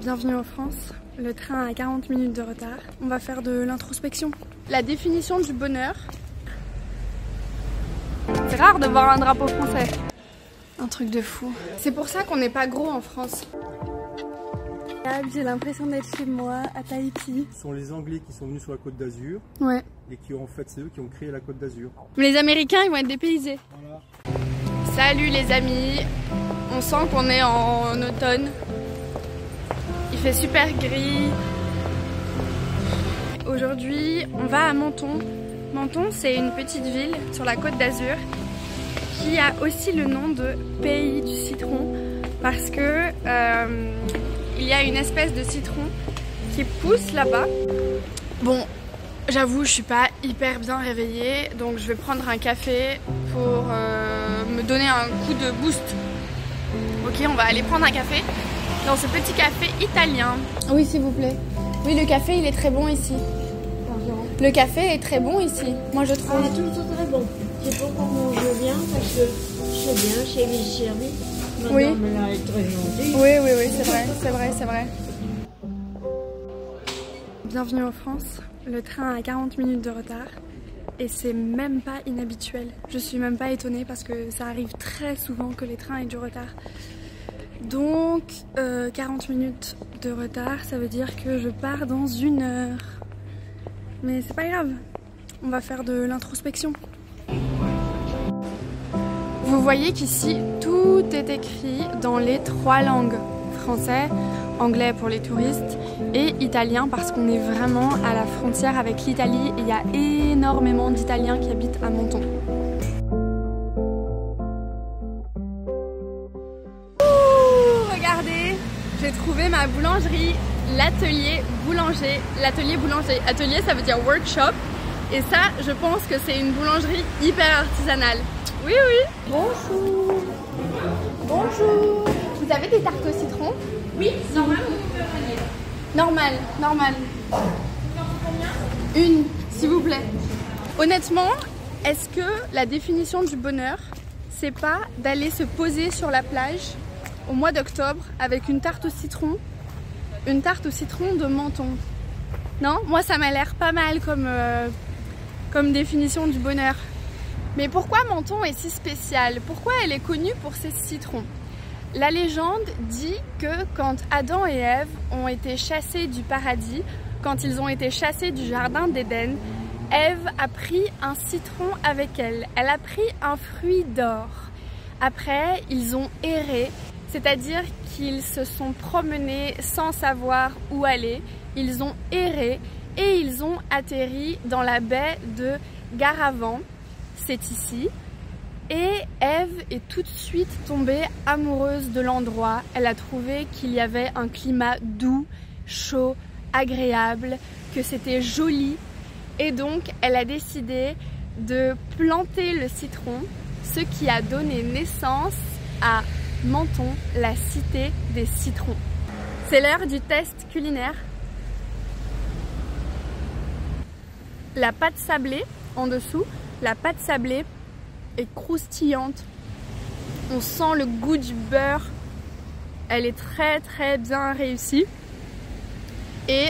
Bienvenue en France, le train a 40 minutes de retard. On va faire de l'introspection. La définition du bonheur. C'est rare de voir un drapeau français. Un truc de fou. C'est pour ça qu'on n'est pas gros en France. J'ai l'impression d'être chez moi, à Tahiti. Ce sont les Anglais qui sont venus sur la Côte d'Azur. Ouais. Et qui ont, en fait, c'est eux qui ont créé la Côte d'Azur. Mais les Américains, ils vont être dépaysés. Voilà. Salut les amis. On sent qu'on est en automne. Il fait super gris. Aujourd'hui, on va à Menton. Menton, c'est une petite ville sur la Côte d'Azur qui a aussi le nom de pays du citron parce que il y a une espèce de citron qui pousse là-bas. Bon, j'avoue, je suis pas hyper bien réveillée, donc je vais prendre un café pour me donner un coup de boost. Ok, on va aller prendre un café. Dans ce petit café italien. Oui, s'il vous plaît. Oui, le café, il est très bon ici. Pardon. Le café est très bon ici. Moi, je trouve. Ah, tout très bon. Je sais pas comment je viens parce que je suis bien chez les chéris. Oui. Madame, elle est très gentille. Oui, c'est vrai, c'est vrai, c'est vrai. Bienvenue en France. Le train a 40 minutes de retard et c'est même pas inhabituel. Je suis même pas étonnée parce que ça arrive très souvent que les trains aient du retard. Donc 40 minutes de retard, ça veut dire que je pars dans 1 heure. Mais c'est pas grave, on va faire de l'introspection. Vous voyez qu'ici tout est écrit dans les 3 langues. Français, anglais pour les touristes et italien parce qu'on est vraiment à la frontière avec l'Italie et il y a énormément d'Italiens qui habitent à Menton. J'ai trouvé ma boulangerie, l'atelier boulanger. L'atelier boulanger, atelier ça veut dire workshop. Et ça, je pense que c'est une boulangerie hyper artisanale. Oui. Bonjour. Bonjour. Vous avez des tartes au citron? Oui, normal ou pepperoni? Normal. Une, s'il vous plaît. Honnêtement, est-ce que la définition du bonheur, c'est pas d'aller se poser sur la plage au mois d'octobre avec une tarte au citron de Menton? Non, moi ça m'a l'air pas mal comme définition du bonheur. Mais pourquoi Menton est si spéciale? Pourquoi elle est connue pour ses citrons? La légende dit que quand Adam et Ève ont été chassés du paradis, quand ils ont été chassés du jardin d'Éden, Ève a pris un citron avec elle. Elle a pris un fruit d'or. Après, ils ont erré. C'est-à-dire qu'ils se sont promenés sans savoir où aller, ils ont erré et ils ont atterri dans la baie de Garavan, c'est ici. Et Ève est tout de suite tombée amoureuse de l'endroit. Elle a trouvé qu'il y avait un climat doux, chaud, agréable, que c'était joli. Et donc elle a décidé de planter le citron, ce qui a donné naissance à Menton, la cité des citrons. C'est l'heure du test culinaire. La pâte sablée en dessous, la pâte sablée est croustillante. On sent le goût du beurre. Elle est très très bien réussie. Et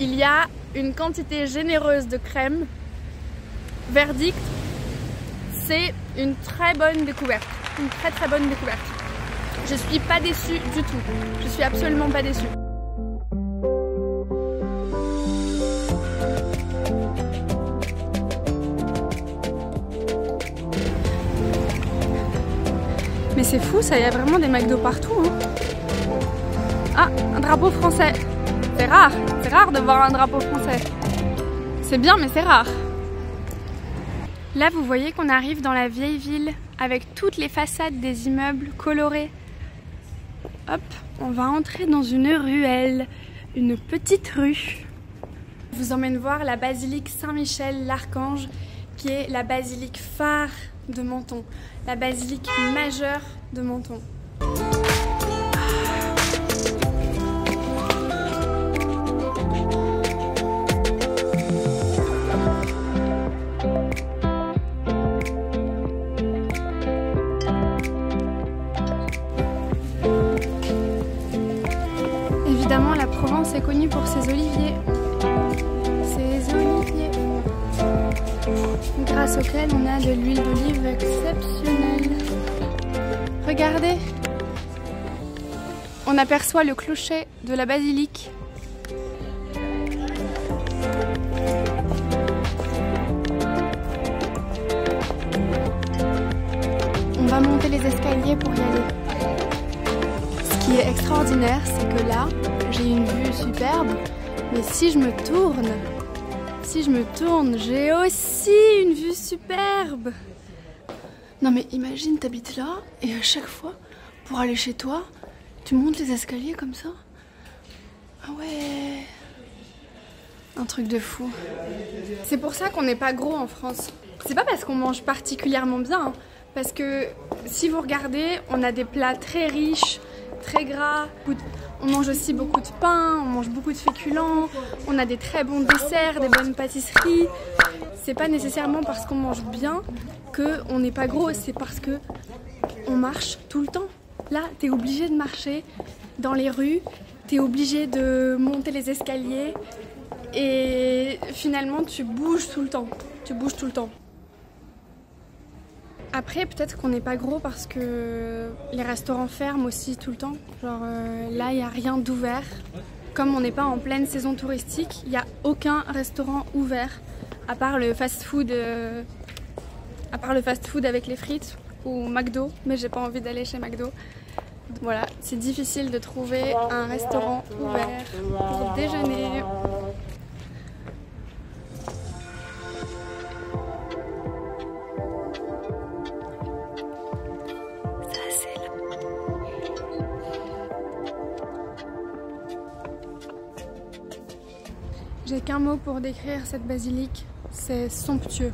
il y a une quantité généreuse de crème. Verdict, c'est une très bonne découverte. Une très très bonne découverte. Je suis pas déçue du tout. Je suis absolument pas déçue. Mais c'est fou, ça, il y a vraiment des McDo partout. Hein. Ah, un drapeau français. C'est rare de voir un drapeau français. C'est bien, mais c'est rare. Là, vous voyez qu'on arrive dans la vieille ville avec toutes les façades des immeubles colorés. Hop, on va entrer dans une ruelle, une petite rue. Je vous emmène voir la basilique Saint-Michel-l'Archange qui est la basilique phare de Menton, la basilique majeure de Menton. Évidemment, la Provence est connue pour ses oliviers. Grâce auxquels on a de l'huile d'olive exceptionnelle. Regardez, on aperçoit le clocher de la basilique. On va monter les escaliers pour y aller. Ce qui est extraordinaire, c'est que là, j'ai une vue superbe, mais si je me tourne, j'ai aussi une vue superbe. Non mais imagine, t'habites là et à chaque fois, pour aller chez toi, tu montes les escaliers comme ça. Ah ouais, un truc de fou. C'est pour ça qu'on n'est pas gros en France. C'est pas parce qu'on mange particulièrement bien, hein, parce que si vous regardez, on a des plats très riches, très gras. On mange aussi beaucoup de pain, on mange beaucoup de féculents, on a des très bons desserts, des bonnes pâtisseries. C'est pas nécessairement parce qu'on mange bien qu'on n'est pas gros, c'est parce que on marche tout le temps. Là, t'es obligé de marcher dans les rues, t'es obligé de monter les escaliers et finalement tu bouges tout le temps. Tu bouges tout le temps. Après, peut-être qu'on n'est pas gros parce que les restaurants ferment aussi tout le temps. Genre là, il n'y a rien d'ouvert. Comme on n'est pas en pleine saison touristique, il n'y a aucun restaurant ouvert. À part le fast-food avec les frites ou McDo. Mais j'ai pas envie d'aller chez McDo. Voilà, c'est difficile de trouver un restaurant ouvert pour déjeuner. J'ai qu'un mot pour décrire cette basilique, c'est somptueux.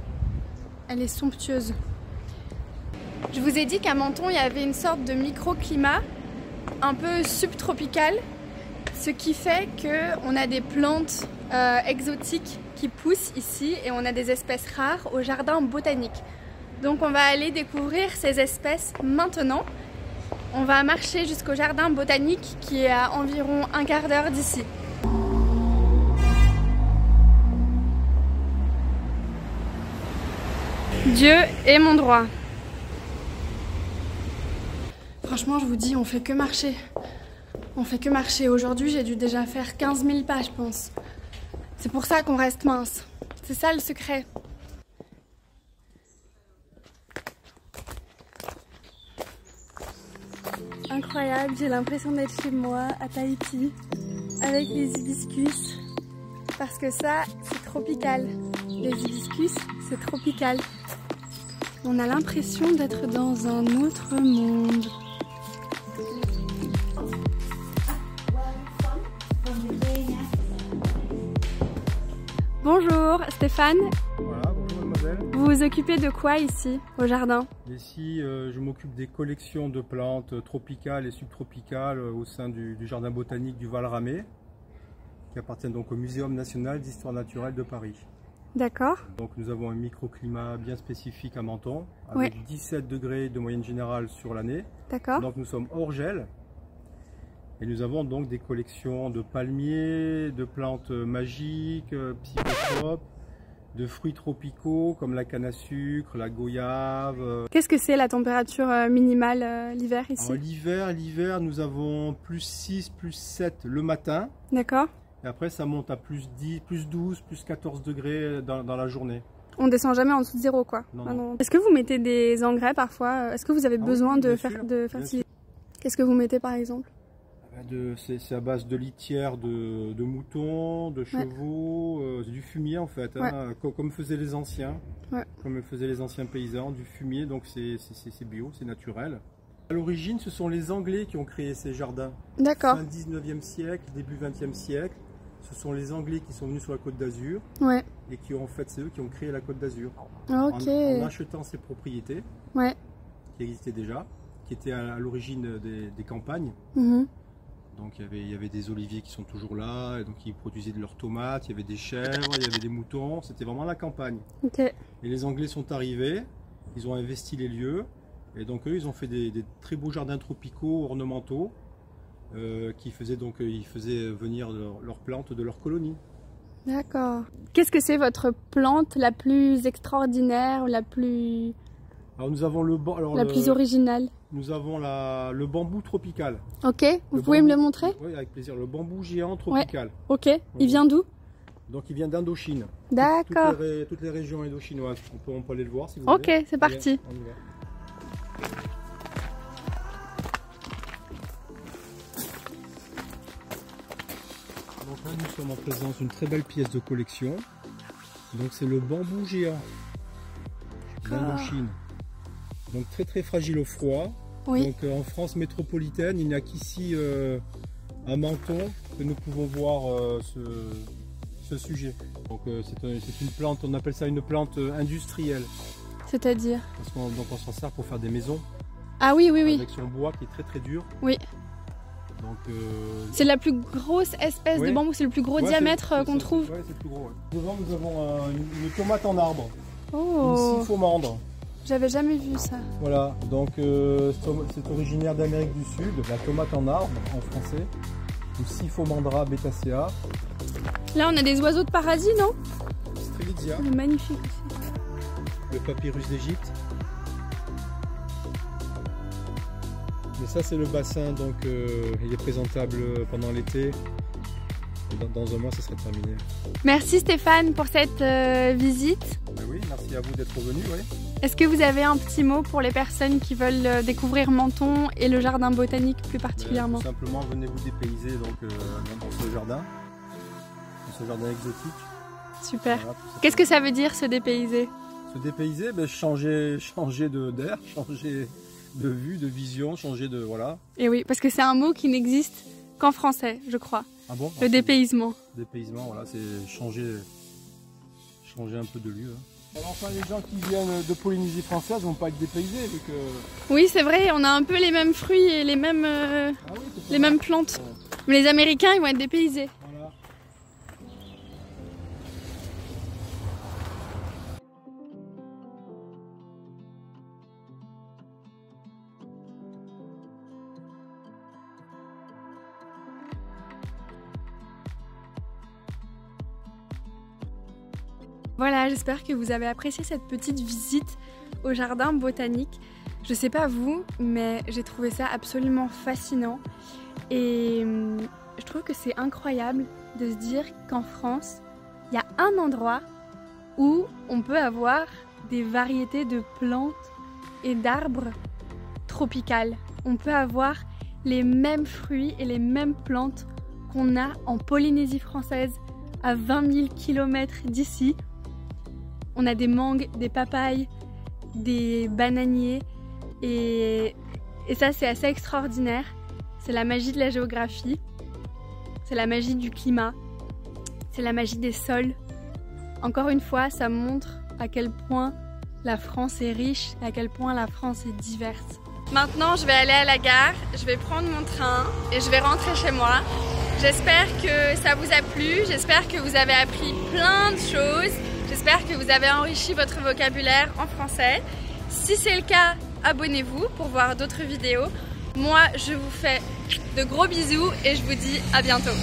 Elle est somptueuse. Je vous ai dit qu'à Menton, il y avait une sorte de microclimat un peu subtropical, ce qui fait qu'on a des plantes exotiques qui poussent ici et on a des espèces rares au jardin botanique. Donc on va aller découvrir ces espèces maintenant. On va marcher jusqu'au jardin botanique qui est à environ un quart d'heure d'ici. Dieu est mon droit. Franchement, je vous dis, on fait que marcher. On fait que marcher. Aujourd'hui, j'ai dû déjà faire 15 000 pas, je pense. C'est pour ça qu'on reste mince. C'est ça le secret. Incroyable, j'ai l'impression d'être chez moi, à Tahiti, avec les hibiscus. Parce que ça, c'est tropical. Les hibiscus, c'est tropical. On a l'impression d'être dans un autre monde. Bonjour Stéphane. Voilà, bonjour mademoiselle. Vous vous occupez de quoi ici, au jardin? Ici, je m'occupe des collections de plantes tropicales et subtropicales au sein du jardin botanique du Val-Ramé, qui appartient donc au Muséum National d'Histoire Naturelle de Paris. D'accord. Donc nous avons un microclimat bien spécifique à Menton, avec 17 degrés de moyenne générale sur l'année. D'accord. Donc nous sommes hors gel, et nous avons donc des collections de palmiers, de plantes magiques, psychotropes, de fruits tropicaux comme la canne à sucre, la goyave. Qu'est-ce que c'est la température minimale l'hiver ici? L'hiver, nous avons plus 6, plus 7 le matin. D'accord. Et après, ça monte à plus 10, plus 12, plus 14 degrés dans la journée. On descend jamais en dessous de zéro, quoi. Non, non. Ah non. Est-ce que vous mettez des engrais parfois? Est-ce que vous avez besoin de fertiliser? Qu'est-ce que vous mettez par exemple? C'est à base de litière de moutons, de chevaux, du fumier en fait, hein, comme faisaient les anciens. Ouais. Comme faisaient les anciens paysans, du fumier, donc c'est bio, c'est naturel. À l'origine, ce sont les Anglais qui ont créé ces jardins. D'accord. Fin 19e siècle, début 20e siècle. Ce sont les Anglais qui sont venus sur la Côte d'Azur et qui ont c'est eux qui ont créé la Côte d'Azur en achetant ces propriétés qui existaient déjà, qui étaient à l'origine des campagnes. Donc il y avait des oliviers qui sont toujours là, et donc ils produisaient de leurs tomates, il y avait des chèvres, il y avait des moutons, c'était vraiment la campagne. Et les Anglais sont arrivés, ils ont investi les lieux, et donc eux ils ont fait des très beaux jardins tropicaux, ornementaux. ils faisaient venir leurs plantes de leur colonie. D'accord. Qu'est-ce que c'est votre plante la plus extraordinaire, la plus... Alors nous avons la plus originale. Nous avons le bambou tropical. Ok, vous pouvez me le montrer? Oui, avec plaisir. Le bambou géant tropical. Ouais. Ok, voilà. Il vient d'où? Donc il vient d'Indochine. D'accord. Toutes les régions indochinoises. On peut aller le voir si vous voulez. Ok, c'est parti. On y va. Donc là, nous sommes en présence d'une très belle pièce de collection. Donc c'est le bambou géant d'Indochine. Donc très très fragile au froid. Oui. Donc en France métropolitaine, il n'y a qu'ici à Menton que nous pouvons voir ce sujet. Donc c'est une plante, on appelle ça une plante industrielle. C'est-à-dire? Parce qu'on s'en sert pour faire des maisons. Ah oui, oui, oui. Avec son bois qui est très très dur. Oui. C'est la plus grosse espèce de bambou, c'est le plus gros diamètre qu'on trouve. Oui, c'est le plus gros. Ouais. Devant nous avons une tomate en arbre. Oh. Une cyphomandre. J'avais jamais vu ça. Voilà, donc c'est originaire d'Amérique du Sud, la tomate en arbre en français, ou cyphomandra betacea. Là on a des oiseaux de paradis, non? Strelizia. C'est magnifique aussi. Le papyrus d'Égypte. Mais ça c'est le bassin, donc il est présentable pendant l'été. Dans un mois, ça serait terminé. Merci Stéphane pour cette visite. Ben oui, merci à vous d'être venu. Oui. Est-ce que vous avez un petit mot pour les personnes qui veulent découvrir Menton et le jardin botanique plus particulièrement? Tout simplement, venez vous dépayser donc, dans ce jardin exotique. Super. Voilà, qu'est-ce que ça veut dire se dépayser? Se dépayser, ben, changer d'air, changer de vue, de vision, changer de... Voilà. Et oui, parce que c'est un mot qui n'existe qu'en français, je crois. Ah bon? Le dépaysement. Le dépaysement, voilà, c'est changer un peu de lieu. Hein. Alors enfin, les gens qui viennent de Polynésie française vont pas être dépaysés. Donc, oui, c'est vrai, on a un peu les mêmes fruits et les mêmes, les mêmes plantes. Ouais. Mais les Américains, ils vont être dépaysés. Voilà. Voilà, j'espère que vous avez apprécié cette petite visite au jardin botanique. Je sais pas vous, mais j'ai trouvé ça absolument fascinant. Et je trouve que c'est incroyable de se dire qu'en France, il y a un endroit où on peut avoir des variétés de plantes et d'arbres tropicales. On peut avoir les mêmes fruits et les mêmes plantes qu'on a en Polynésie française, à 20 000 km d'ici. On a des mangues, des papayes, des bananiers et ça c'est assez extraordinaire. C'est la magie de la géographie, c'est la magie du climat, c'est la magie des sols. Encore une fois, ça montre à quel point la France est riche, à quel point la France est diverse. Maintenant je vais aller à la gare, je vais prendre mon train et je vais rentrer chez moi. J'espère que ça vous a plu, j'espère que vous avez appris plein de choses. J'espère que vous avez enrichi votre vocabulaire en français. Si c'est le cas, abonnez-vous pour voir d'autres vidéos. Moi, je vous fais de gros bisous et je vous dis à bientôt.